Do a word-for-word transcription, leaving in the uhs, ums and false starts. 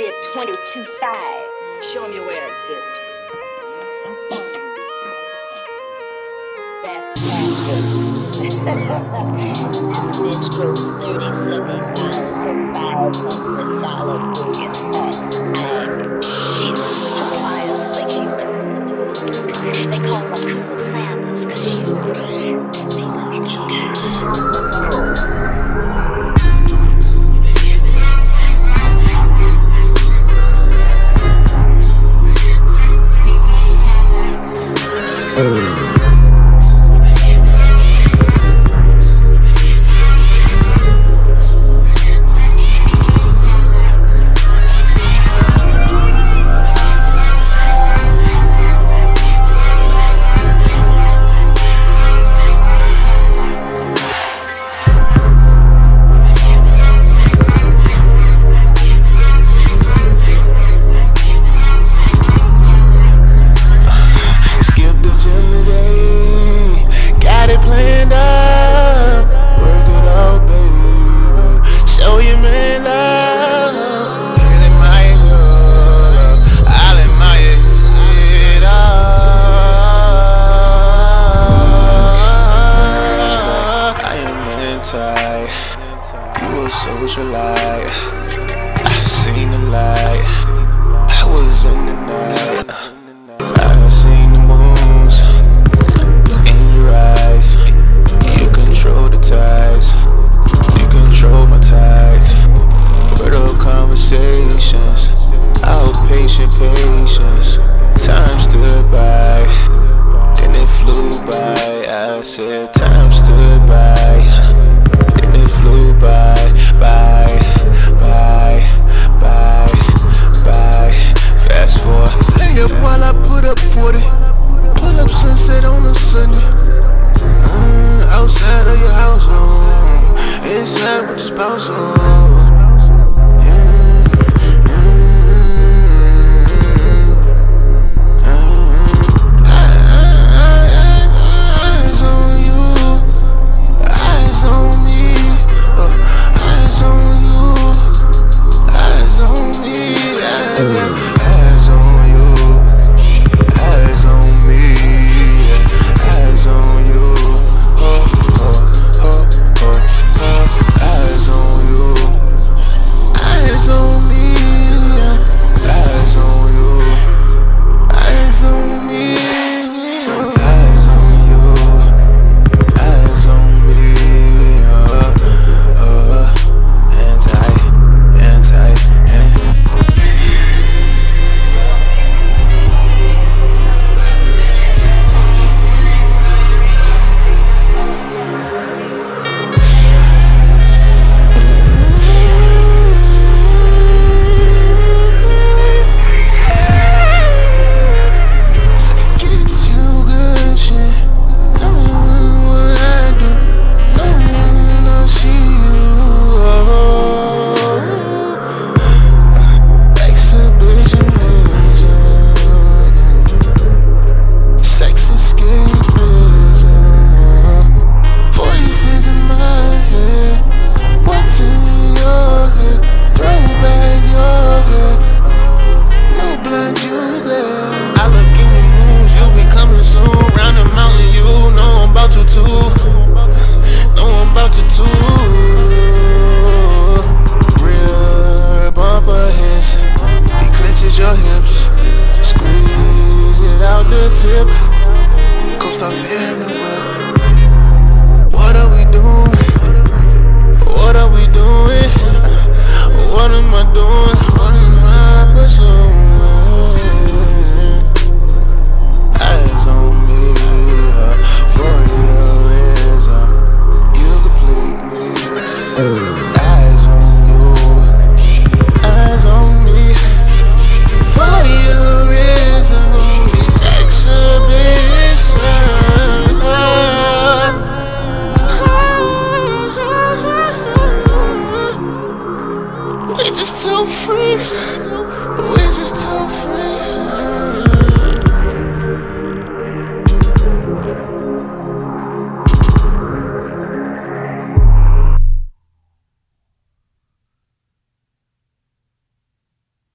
dip twenty-two five. Show me where it dipped. That's bitch goes thirty-seven thousand dollars shit. They call her Colonel Sanders because she's a they love you. You a socialite. I seen the light. I was in the night. I done seen the moons in your eyes. You control the tides. You control my tides. Fertile conversations. Outpatient patience. Time stood by, and it flew by. I said time stood by. Flew by, by, by, by, by. Fast forward. Lay up while I put up forty. Pull up sunset on a Sunday. Mm, outside of your house, oh. Inside with your spouse, oh. Tip, coast off in the whip. What are we doing? What are we doing? What am I doing? What am I pursuing? Eyes on me, for your reason, you complete me. We're just two freaks. We're just two freaks.